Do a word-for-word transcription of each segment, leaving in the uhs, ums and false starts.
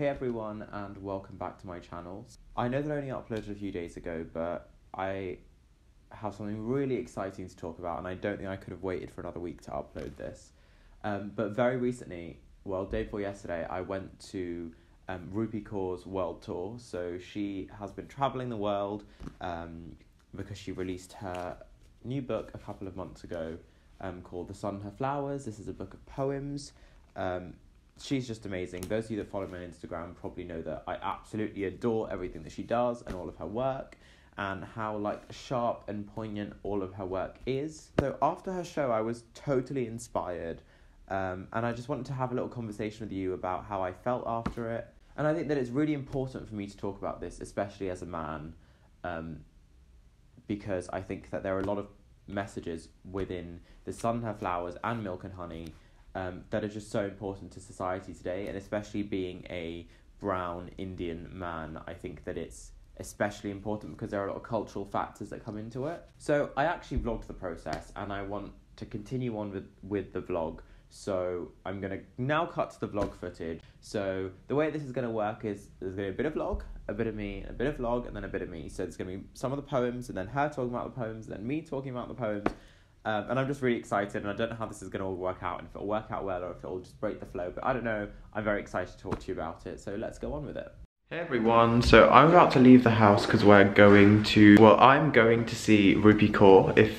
Hey everyone, and welcome back to my channel. I know that I only uploaded a few days ago, but I have something really exciting to talk about, and I don't think I could have waited for another week to upload this. Um, but very recently, well, day before yesterday, I went to um, Rupi Kaur's world tour. So she has been traveling the world um, because she released her new book a couple of months ago um, called The Sun and Her Flowers. This is a book of poems. Um, She's just amazing. Those of you that follow me on Instagram probably know that I absolutely adore everything that she does and all of her work and how like sharp and poignant all of her work is. So after her show, I was totally inspired um, and I just wanted to have a little conversation with you about how I felt after it. And I think that it's really important for me to talk about this, especially as a man, um, because I think that there are a lot of messages within The Sun and Her Flowers and Milk and Honey Um, that are just so important to society today, and especially being a brown Indian man, I think that it's especially important because there are a lot of cultural factors that come into it. So I actually vlogged the process, and I want to continue on with, with the vlog, so I'm going to now cut to the vlog footage. So the way this is going to work is there's going to be a bit of vlog, a bit of me, a bit of vlog, and then a bit of me. So there's going to be some of the poems, and then her talking about the poems, and then me talking about the poems. Um, and I'm just really excited, and I don't know how this is going to all work out, and if it'll work out well or if it'll just break the flow, but I don't know. I'm very excited to talk to you about it, so let's go on with it. Hey everyone, so I'm about to leave the house because we're going to, well, I'm going to see Rupi Kaur. If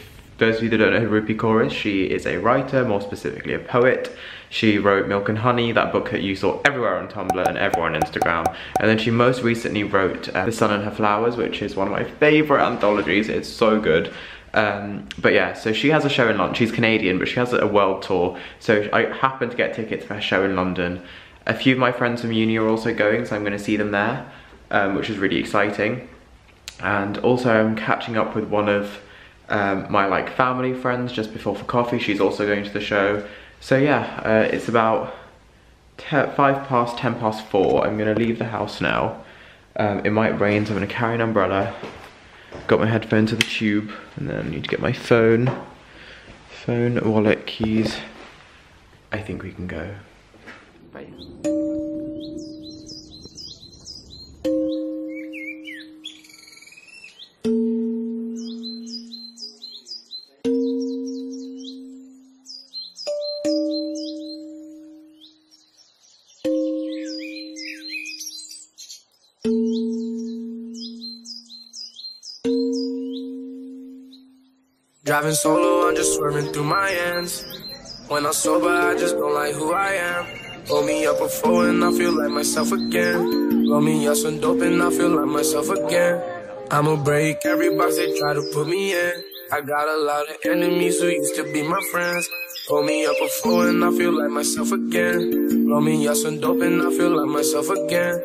those of you that don't know who Rupi Kaur is, she is a writer, more specifically a poet. She wrote Milk and Honey, that book that you saw everywhere on Tumblr and everywhere on Instagram. And then she most recently wrote uh, The Sun and Her Flowers, which is one of my favourite anthologies. It's so good. Um, but yeah, so she has a show in London. She's Canadian, but she has a world tour. So I happened to get tickets for her show in London. A few of my friends from uni are also going, so I'm going to see them there, um, which is really exciting. And also I'm catching up with one of um, my like family friends just before for coffee. She's also going to the show. So yeah, uh, it's about five past ten past four. I'm going to leave the house now. Um, it might rain, so I'm going to carry an umbrella. Got my headphone to the tube, and then I need to get my phone, phone, wallet, keys. I think we can go. Bye. Driving solo, I'm just swerving through my ends. When I'm sober, I just don't like who I am. Roll me up a four and I feel like myself again. Roll me up some dope and I feel like myself again. I'ma break every box they try to put me in. I got a lot of enemies who used to be my friends. Roll me up a four and I feel like myself again. Roll me up some dope and I feel like myself again.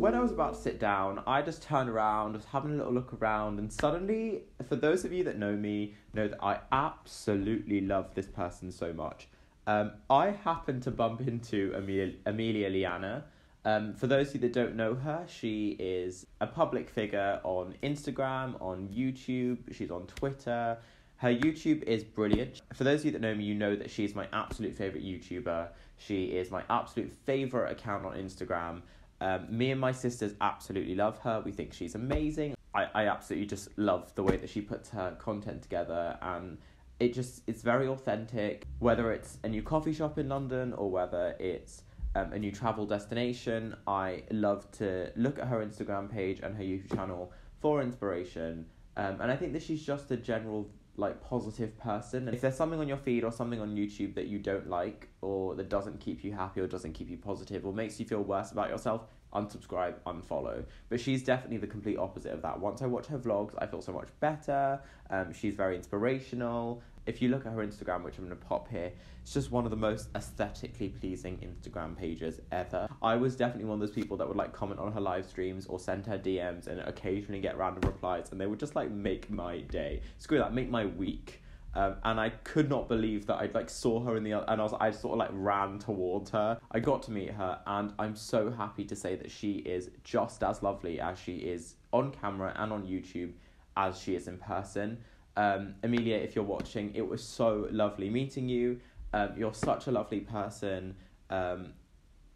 When I was about to sit down, I just turned around, was having a little look around, and suddenly, for those of you that know me, know that I absolutely love this person so much. Um, I happened to bump into Amelia, Amelia Liana. Um, for those of you that don't know her, she is a public figure on Instagram, on YouTube, she's on Twitter. Her YouTube is brilliant. For those of you that know me, you know that she's my absolute favourite YouTuber. She is my absolute favourite account on Instagram. Um, me and my sisters absolutely love her. We think she's amazing. I, I absolutely just love the way that she puts her content together, and it just, it's very authentic. Whether it's a new coffee shop in London or whether it's um, a new travel destination, I love to look at her Instagram page and her YouTube channel for inspiration. Um, and I think that she's just a general like positive person. And if there's something on your feed or something on YouTube that you don't like, or that doesn't keep you happy or doesn't keep you positive or makes you feel worse about yourself, unsubscribe, unfollow. But she's definitely the complete opposite of that. Once I watch her vlogs, I feel so much better. Um, she's very inspirational. If you look at her Instagram, which I'm gonna pop here, it's just one of the most aesthetically pleasing Instagram pages ever. I was definitely one of those people that would like comment on her live streams or send her D Ms and occasionally get random replies, and they would just like make my day. Screw that, make my week. Um, and I could not believe that I like saw her in the and I was I sort of like ran towards her. I got to meet her, and I'm so happy to say that she is just as lovely as she is on camera and on YouTube as she is in person. Um, Amelia, if you're watching, it was so lovely meeting you. Um, you're such a lovely person. Um,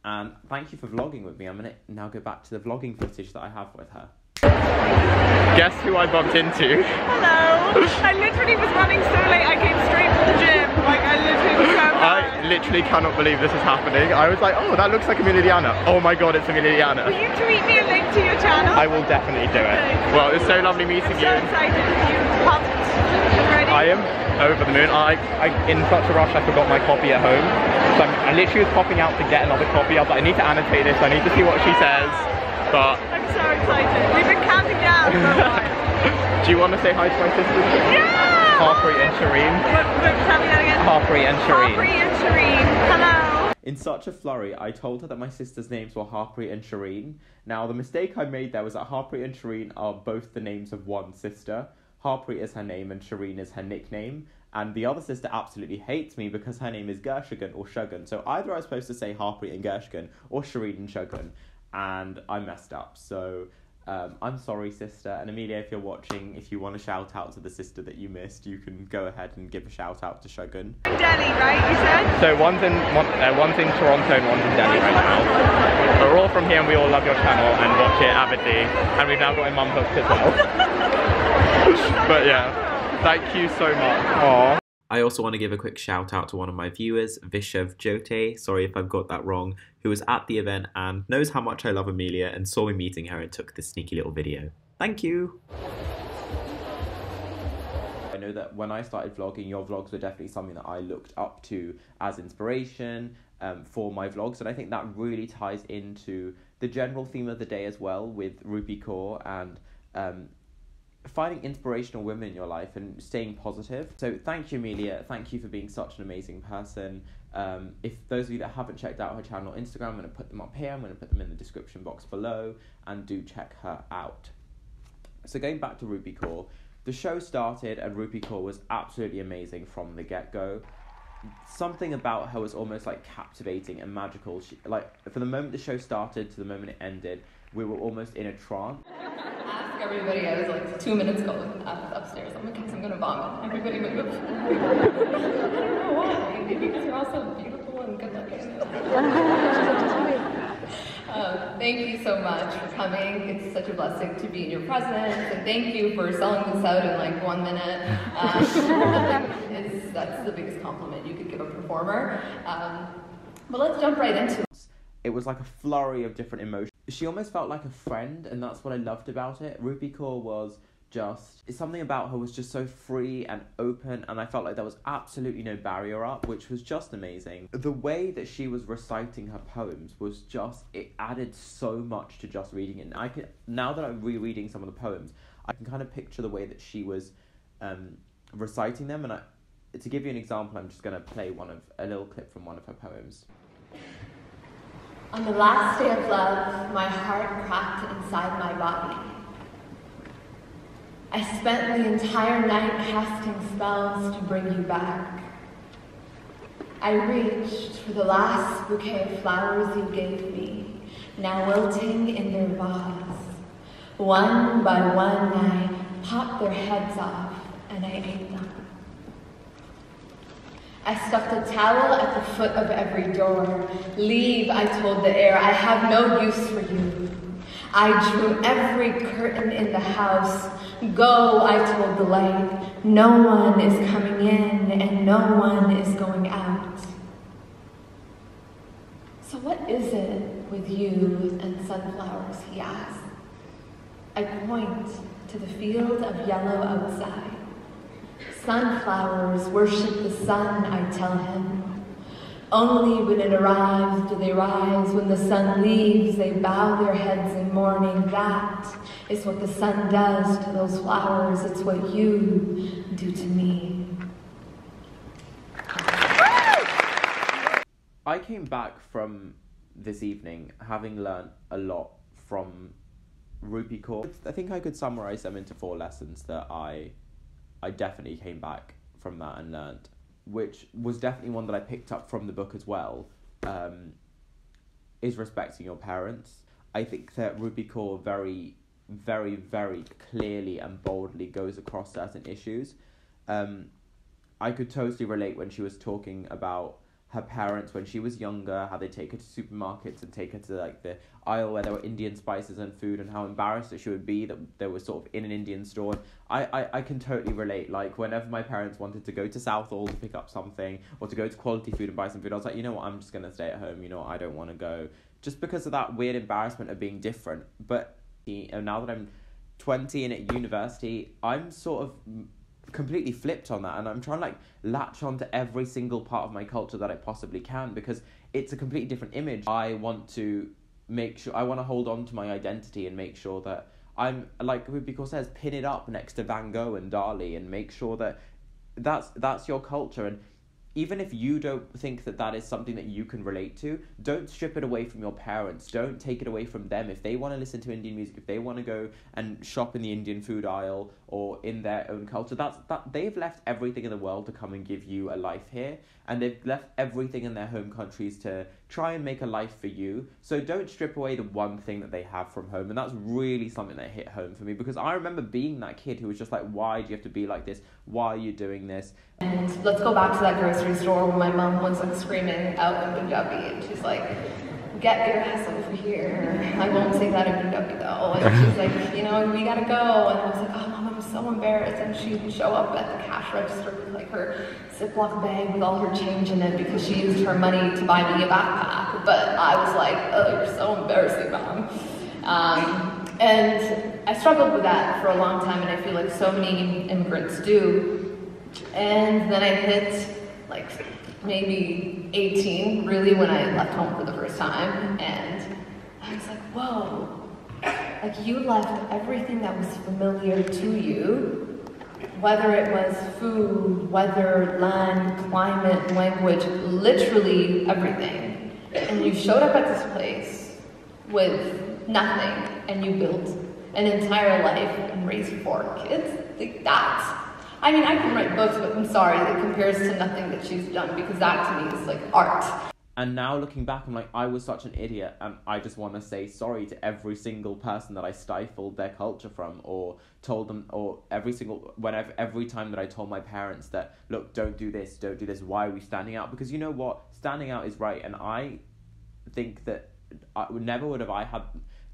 and thank you for vlogging with me. I'm going to now go back to the vlogging footage that I have with her. Guess who I bumped into? Hello. I literally was running so late, I came straight from the gym. Like, I literally was so bad. I literally cannot believe this is happening. I was like, oh, that looks like Amelia Liana. Oh my god, it's Amelia Liana. Will you tweet me a link to your channel? I will definitely do it. Okay. Well, it's so lovely meeting you. I'm so excited. You're pumped already? I am over the moon. I, I in such a rush, I forgot my copy at home. So I'm, I literally was popping out to get another copy. I was like, I need to annotate this. I need to see what she says. But I'm so excited. We've been counting down for a while. Do you want to say hi to my sisters? Yeah! Harpreet and Shireen. What, what, tell me that again. Harpreet and Shireen. Harpreet and Shireen. Hello. In such a flurry, I told her that my sisters' names were Harpreet and Shireen. Now, the mistake I made there was that Harpreet and Shireen are both the names of one sister. Harpreet is her name and Shireen is her nickname. And the other sister absolutely hates me because her name is Gershugan or Shugan. So either I was supposed to say Harpreet and Gershugan or Shireen and Shugan. And I messed up, so um, I'm sorry, sister. And Amelia, if you're watching, if you want to shout out to the sister that you missed, you can go ahead and give a shout out to Shugan. In Delhi, right? You said. So one's in one, uh, one's in Toronto and one's in Delhi right now. But we're all from here, and we all love your channel and watch it avidly. And we've now got a mum hooked as well. But yeah, thank you so much. Aww. I also want to give a quick shout out to one of my viewers, Vishav Jyote, sorry if I've got that wrong, who was at the event and knows how much I love Amelia and saw me meeting her and took this sneaky little video. Thank you! I know that when I started vlogging, your vlogs were definitely something that I looked up to as inspiration um, for my vlogs, and I think that really ties into the general theme of the day as well with Rupi Kaur and um, finding inspirational women in your life and staying positive. So thank you, Amelia. Thank you for being such an amazing person. Um, if those of you that haven't checked out her channel or Instagram, I'm going to put them up here. I'm going to put them in the description box below, and do check her out. So going back to Rupi Kaur, the show started and Rupi Kaur was absolutely amazing from the get-go. Something about her was almost like captivating and magical. She, like, from the moment the show started to the moment it ended, we were almost in a trance. Everybody, I was like two minutes ago up, upstairs. I'm like, guys, I'm gonna vomit. Everybody move. I don't know why. Maybe because you're all so beautiful and good looking. um, thank you so much for coming. It's such a blessing to be in your presence, and thank you for selling this out in like one minute. Um, it's, that's the biggest compliment you could give a performer. Um, but let's jump right into it. It was like a flurry of different emotions. She almost felt like a friend, and that's what I loved about it. Rupi Kaur was just... something about her was just so free and open, and I felt like there was absolutely no barrier up, which was just amazing. The way that she was reciting her poems was just... it added so much to just reading it. And I could, now that I'm rereading some of the poems, I can kind of picture the way that she was um, reciting them. And I, to give you an example, I'm just going to play one of a little clip from one of her poems. On the last day of love, my heart cracked inside my body. I spent the entire night casting spells to bring you back. I reached for the last bouquet of flowers you gave me, now wilting in their vase. One by one, I popped their heads off and I ate them. I stuffed a towel at the foot of every door. Leave, I told the air, I have no use for you. I drew every curtain in the house. Go, I told the light, no one is coming in and no one is going out. So what is it with you and sunflowers, he asked. I point to the field of yellow outside. Sunflowers worship the sun, I tell him. Only when it arrives do they rise. When the sun leaves, they bow their heads in mourning. That is what the sun does to those flowers. It's what you do to me. I came back from this evening having learned a lot from Rupi Kaur. I think I could summarize them into four lessons that I... I definitely came back from that and learned, which was definitely one that I picked up from the book as well, um, is respecting your parents. I think that Rupi Kaur very, very, very clearly and boldly goes across certain issues. um, I could totally relate when she was talking about her parents when she was younger, how they take her to supermarkets and take her to like the aisle where there were Indian spices and food, and how embarrassed that she would be that they were sort of in an Indian store. I, I, I can totally relate. Like whenever my parents wanted to go to Southall to pick up something or to go to Quality Food and buy some food, I was like, you know what, I'm just going to stay at home. You know what, I don't want to go, just because of that weird embarrassment of being different. But now that I'm twenty and at university, I'm sort of completely flipped on that, and I'm trying to like latch on to every single part of my culture that I possibly can, because it's a completely different image. I want to make sure, I want to hold on to my identity and make sure that I'm, like Rupi Kaur says, pin it up next to Van Gogh and Dali and make sure that that's that's your culture. And even if you don't think that that is something that you can relate to, don't strip it away from your parents. Don't take it away from them. If they want to listen to Indian music, if they want to go and shop in the Indian food aisle or in their own culture, that's that they've left everything in the world to come and give you a life here. And they've left everything in their home countries to try and make a life for you. So don't strip away the one thing that they have from home. And that's really something that hit home for me, because I remember being that kid who was just like, why do you have to be like this? Why are you doing this? And let's go back to that grocery store where my mom was like screaming out in Punjabi, and she's like, get your ass over here. I won't say that in Punjabi though. And she's like, you know, we gotta go. And I was like, oh mom, I'm so embarrassed. And she'd show up at the cash register with like her Ziploc bag with all her change in it, because she used her money to buy me a backpack. But I was like, oh, you're so embarrassing, mom. Um, and I struggled with that for a long time, and I feel like so many immigrants do. And then I hit like maybe eighteen, really, when I left home for the first time, and I was like, whoa, like you left everything that was familiar to you, whether it was food, weather, land, climate, language, literally everything. And you showed up at this place with nothing, and you built an entire life and raised four kids. Like that. I mean, I can write books, but I'm sorry, it compares to nothing that she's done, because that to me is like art. And now looking back, I'm like, I was such an idiot, and I just want to say sorry to every single person that I stifled their culture from, or told them, or every single, whenever, every time that I told my parents that, look, don't do this, don't do this, why are we standing out? Because you know what, standing out is right, and I think that I, never would have I had...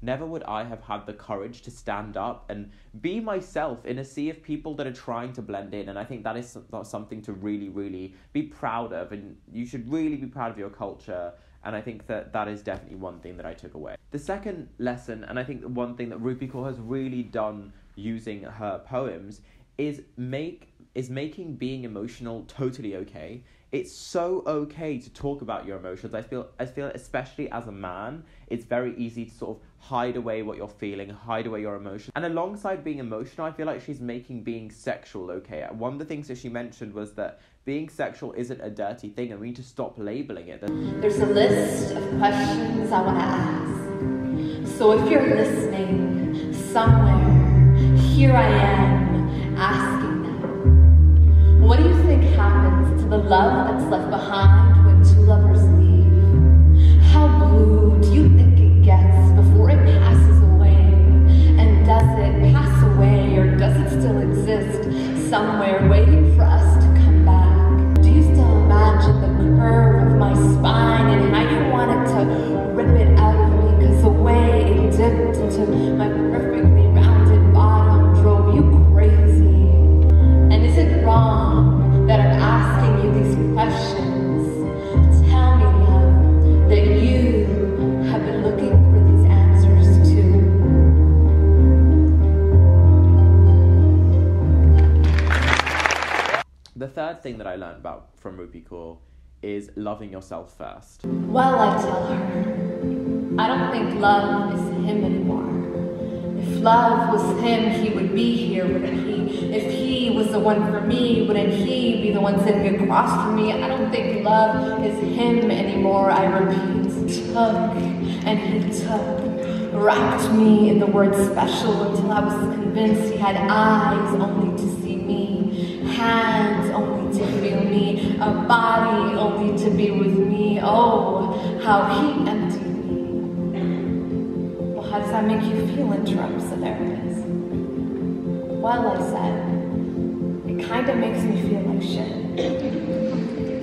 Never would I have had the courage to stand up and be myself in a sea of people that are trying to blend in. And I think that is something to really, really be proud of. And you should really be proud of your culture. And I think that that is definitely one thing that I took away. The second lesson, and I think the one thing that Rupi Kaur has really done using her poems, is make is making being emotional totally okay. It's so okay to talk about your emotions. I feel, I feel especially as a man, it's very easy to sort of hide away what you're feeling, hide away your emotions. And alongside being emotional, I feel like she's making being sexual okay. One of the things that she mentioned was that being sexual isn't a dirty thing, and we need to stop labeling it. There's a list of questions I want to ask. So if you're listening somewhere, here I am asking them. What do you think happens to the love that's left behind when two lovers leave? How blue do you think it gets before it passes away? And does it pass away, or does it still exist somewhere waiting for us to come back? Do you still imagine the curve of my spine and how you wanted to rip it out of me? Because the way it dipped into my perfectly rounded bottom drove you crazy. And is it wrong that I'm asking you these questions? Tell me, love, that you have been looking for these answers too. The third thing that I learned about from Rupi Kaur is loving yourself first. Well, I tell her, I don't think love is him anymore. If love was him, he would be here, wouldn't he? If he was the one for me, wouldn't he be the one sitting across from me? I don't think love is him anymore, I repeat. He took and he took, wrapped me in the word special until I was convinced he had eyes only to see me, hands only to feel me, a body only to be with me. Oh, how he emptied. How does that make you feel, interrupts the therapist. Well, I said, it kind of makes me feel like shit.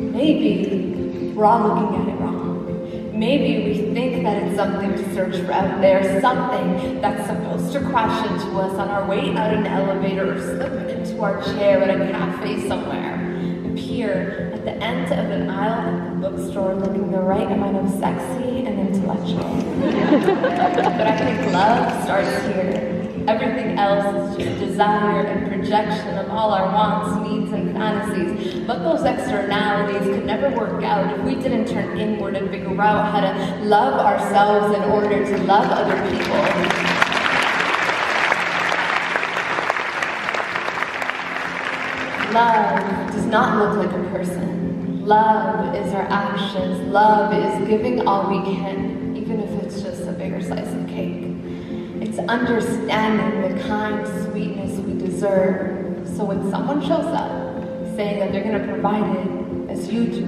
Maybe we're all looking at it wrong. Maybe we think that it's something to search for out there, something that's supposed to crash into us on our way out an elevator or slip into our chair at a cafe somewhere. Appear at the end of an aisle at the bookstore looking the right amount of sexy and intellectual. But I think love starts here. Everything else is just desire and projection of all our wants, needs, and fantasies. But those externalities could never work out if we didn't turn inward and figure out how to love ourselves in order to love other people. Love does not look like a person. Love is our actions. Love is giving all we can, even if it's just a bigger slice of cake. It's understanding the kind sweetness we deserve. So when someone shows up saying that they're going to provide it as you do,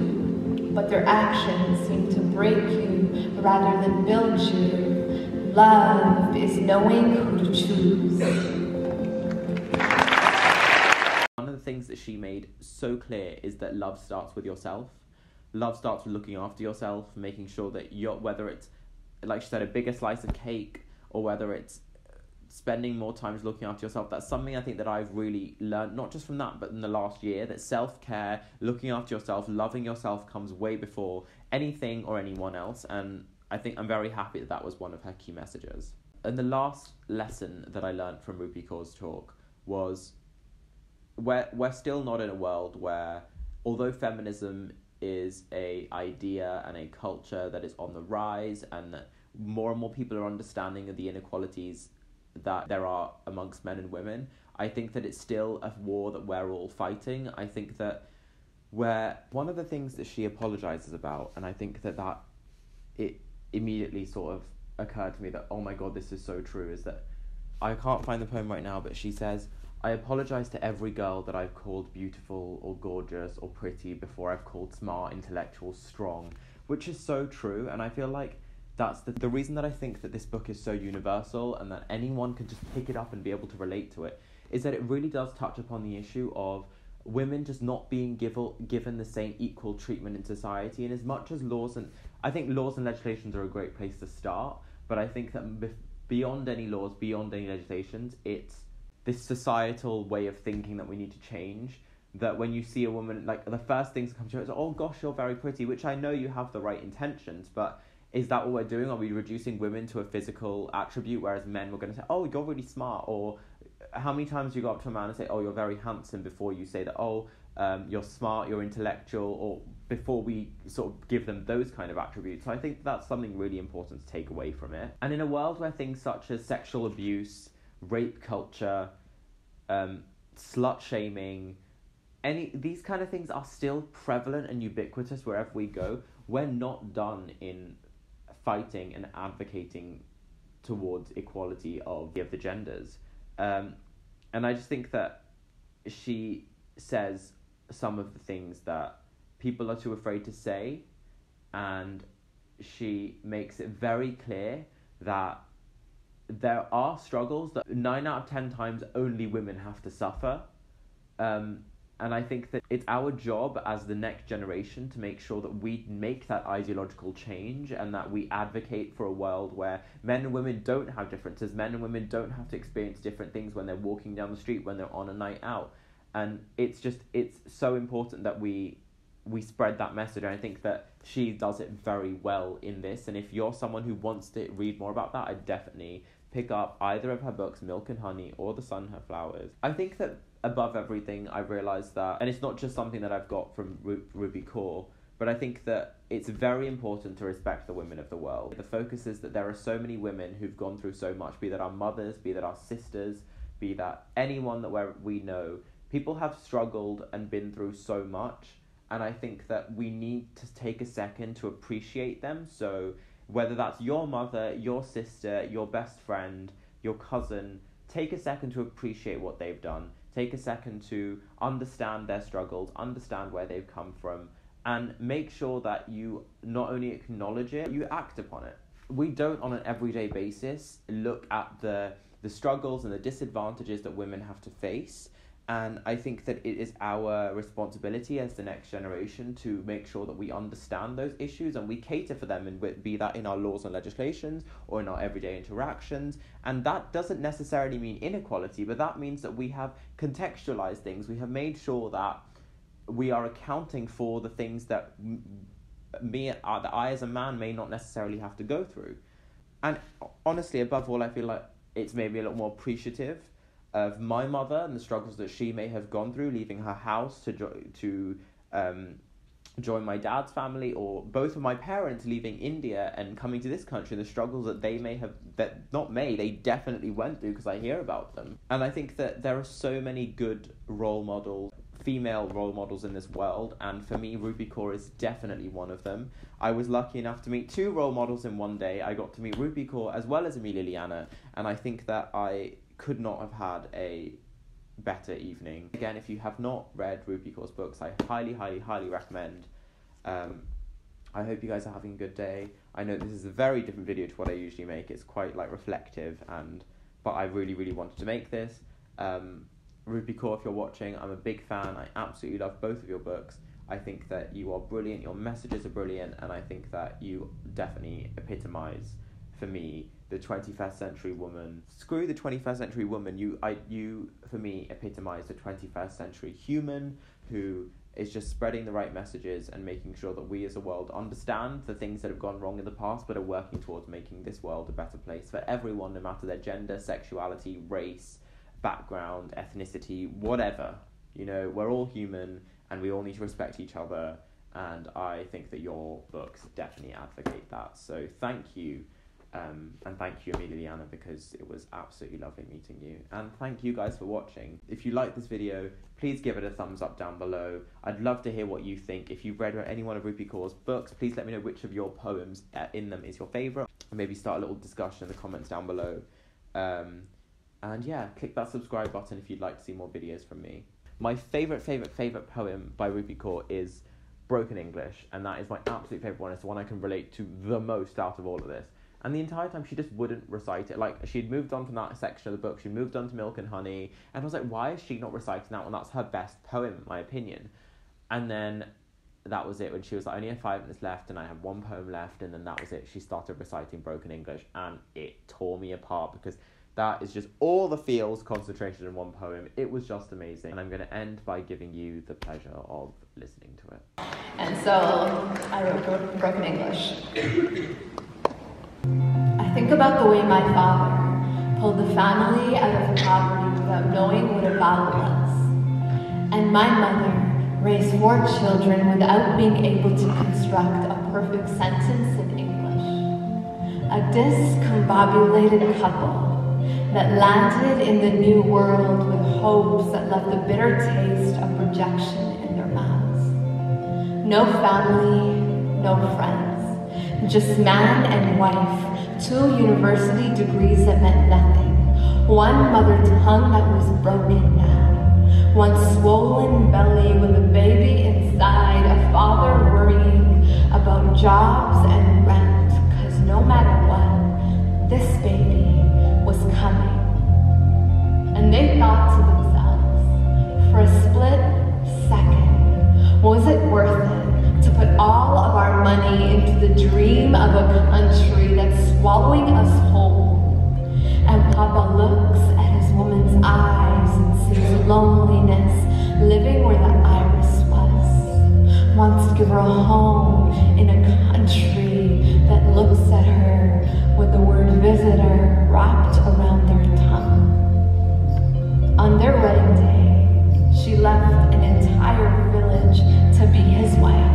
but their actions seem to break you rather than build you, love is knowing who to choose. Things that she made so clear is that love starts with yourself. Love starts with looking after yourself, making sure that you're, whether it's, like she said, a bigger slice of cake or whether it's spending more time looking after yourself. That's something I think that I've really learned, not just from that, but in the last year, that self-care, looking after yourself, loving yourself comes way before anything or anyone else. And I think I'm very happy that that was one of her key messages. And the last lesson that I learned from Rupi Kaur's talk was We're, we're still not in a world where, although feminism is a idea and a culture that is on the rise and that more and more people are understanding of the inequalities that there are amongst men and women, I think that it's still a war that we're all fighting. I think that where one of the things that she apologizes about, and I think that that it immediately sort of occurred to me that, oh my God, this is so true, is that I can't find the poem right now, but she says, I apologise to every girl that I've called beautiful or gorgeous or pretty before I've called smart, intellectual, strong, which is so true. And I feel like that's the, the reason that I think that this book is so universal and that anyone can just pick it up and be able to relate to it, is that it really does touch upon the issue of women just not being give, given the same equal treatment in society. And as much as laws and... I think laws and legislations are a great place to start, but I think that bef- beyond any laws, beyond any legislations, it's this societal way of thinking that we need to change, that when you see a woman, like, the first things that come to her is, oh gosh, you're very pretty, which I know you have the right intentions, but is that what we're doing? Are we reducing women to a physical attribute, whereas men were going to say, oh, you're really smart? Or how many times do you go up to a man and say, oh, you're very handsome, before you say that, oh, um, you're smart, you're intellectual, or before we sort of give them those kind of attributes. So I think that's something really important to take away from it. And in a world where things such as sexual abuse, rape culture, um, slut shaming, any these kind of things are still prevalent and ubiquitous wherever we go, we're not done in fighting and advocating towards equality of the, of the genders. Um, and I just think that she says some of the things that people are too afraid to say, and she makes it very clear that there are struggles that nine out of ten times only women have to suffer. Um, and I think that it's our job as the next generation to make sure that we make that ideological change and that we advocate for a world where men and women don't have differences, men and women don't have to experience different things when they're walking down the street, when they're on a night out. And it's just, it's so important that we we spread that message, and I think that she does it very well in this. And if you're someone who wants to read more about that, I definitely pick up either of her books, Milk and Honey or The Sun and Her Flowers. I think that above everything, I realised that, and it's not just something that I've got from Ru- Rupi Kaur, but I think that it's very important to respect the women of the world. The focus is that there are so many women who've gone through so much, be that our mothers, be that our sisters, be that anyone that we're, we know. People have struggled and been through so much, and I think that we need to take a second to appreciate them. So whether that's your mother, your sister, your best friend, your cousin, take a second to appreciate what they've done. Take a second to understand their struggles, understand where they've come from, and make sure that you not only acknowledge it, you act upon it. We don't, on an everyday basis, look at the, the struggles and the disadvantages that women have to face. And I think that it is our responsibility as the next generation to make sure that we understand those issues and we cater for them, and be that in our laws and legislations or in our everyday interactions. And that doesn't necessarily mean inequality, but that means that we have contextualized things. We have made sure that we are accounting for the things that me, that I as a man may not necessarily have to go through. And honestly, above all, I feel like it's made me a lot more appreciative of my mother and the struggles that she may have gone through, leaving her house to jo- to um, join my dad's family, or both of my parents leaving India and coming to this country, the struggles that they may have, that not may, they definitely went through, because I hear about them. And I think that there are so many good role models, female role models in this world, and for me, Rupi Kaur is definitely one of them. I was lucky enough to meet two role models in one day. I got to meet Rupi Kaur as well as Amelia Liana, and I think that I could not have had a better evening. Again, if you have not read Rupi Kaur's books, I highly, highly, highly recommend. Um, I hope you guys are having a good day. I know this is a very different video to what I usually make. It's quite like reflective, and but I really, really wanted to make this. Um, Rupi Kaur, if you're watching, I'm a big fan. I absolutely love both of your books. I think that you are brilliant, your messages are brilliant, and I think that you definitely epitomise, for me, the twenty-first century woman. Screw the twenty-first century woman. You, I, you, for me, epitomise the twenty-first century human who is just spreading the right messages and making sure that we as a world understand the things that have gone wrong in the past, but are working towards making this world a better place for everyone, no matter their gender, sexuality, race, background, ethnicity, whatever. You know, we're all human and we all need to respect each other. And I think that your books definitely advocate that. So thank you. Um, and thank you, Amelia Liana, because it was absolutely lovely meeting you. And thank you guys for watching. If you like this video, please give it a thumbs up down below. I'd love to hear what you think. If you've read any one of Rupi Kaur's books, please let me know which of your poems in them is your favourite. Maybe start a little discussion in the comments down below. Um, and yeah, click that subscribe button if you'd like to see more videos from me. My favourite, favourite, favourite poem by Rupi Kaur is Broken English, and that is my absolute favourite one. It's the one I can relate to the most out of all of this. And the entire time, she just wouldn't recite it. Like, she'd moved on from that section of the book. She moved on to Milk and Honey. And I was like, why is she not reciting that one? That's her best poem, in my opinion. And then that was it. When she was like, I only have five minutes left, and I have one poem left. And then that was it. She started reciting Broken English. And it tore me apart, because that is just all the feels concentrated in one poem. It was just amazing. And I'm going to end by giving you the pleasure of listening to it. And so I wrote Broken English. I think about the way my father pulled the family out of poverty without knowing what a vowel was, and my mother raised four children without being able to construct a perfect sentence in English. A discombobulated couple that landed in the new world with hopes that left the bitter taste of rejection in their mouths. No family, no friends. Just man and wife, two university degrees that meant nothing, one mother tongue that was broken down, one swollen belly with a baby inside, a father worrying about jobs and rent, because no matter what, this baby was coming. And they thought to themselves, for a split second, was it worth it to put all of our money into the dream of a country that's swallowing us whole? And Papa looks at his woman's eyes and sees loneliness living where the iris was. Wants to give her a home in a country that looks at her with the word visitor wrapped around their tongue. On their wedding day, she left an entire village to be his wife.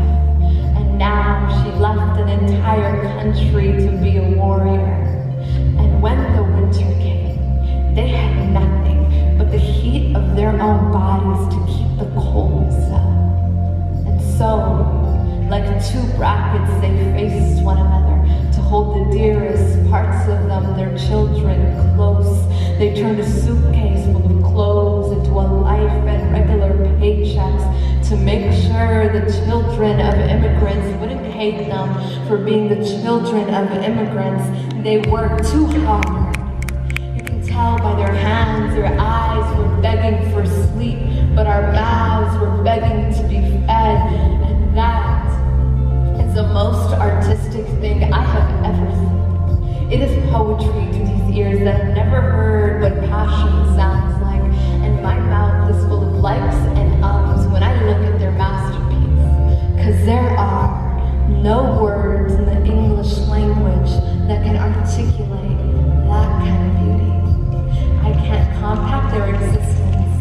Now she left an entire country to be a warrior. And when the winter came, they had nothing but the heat of their own bodies to keep the cold cell. And so, like two brackets, they faced one another to hold the dearest parts of them, their children, close. They turned a suitcase full of clothes into a life and regular paychecks, to make sure the children of immigrants wouldn't hate them for being the children of immigrants. They worked too hard. You can tell by their hands, their eyes were begging for sleep, but our mouths were begging to be fed, and that is the most artistic thing I have ever seen. It is poetry to these ears that have never heard what passion sounds like, and my mouth is full of likes and ums when I look at their masterpiece, because there are no words in the English language that can articulate that kind of beauty. I can't compact their existence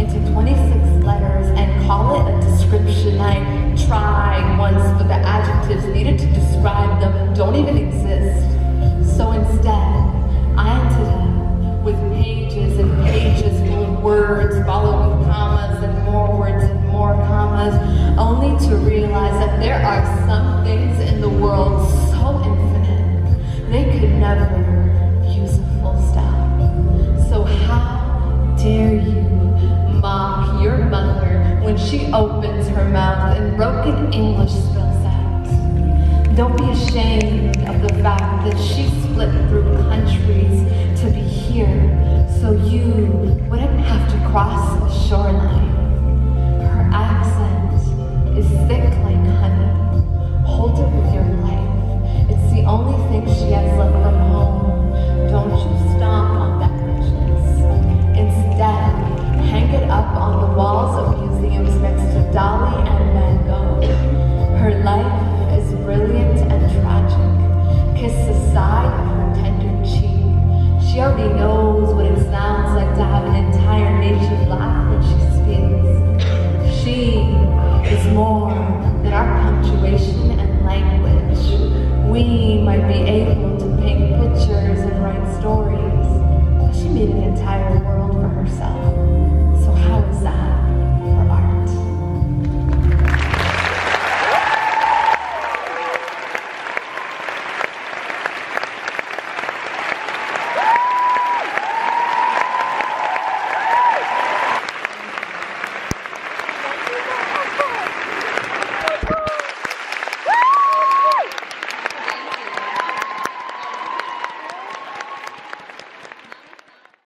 into twenty-six letters and call it a description. I tried once, but the adjectives needed to describe them don't even exist. So instead, I ended up with pages and pages full of words, followed with commas and more words and more commas, only to realize that there are some things in the world so infinite, they could never use a full stop. So how dare you mock your mother when she opens her mouth and broken English spills out? Don't be ashamed of the fact that she split through countries to be here, so you wouldn't have to cross the shoreline. Her accent is thick like honey. Hold it with your life. It's the only thing she has left from home. Don't you stomp on that richness. Instead, hang it up on the walls of museums next to Dali and Van Gogh. Her life is brilliant and tragic. Kiss the side of her tender cheek. She already knows what it sounds like to have an entire nation laugh when she speaks. She is more than our punctuation and language. We might be able to paint pictures and write stories, but she made an entire world for herself.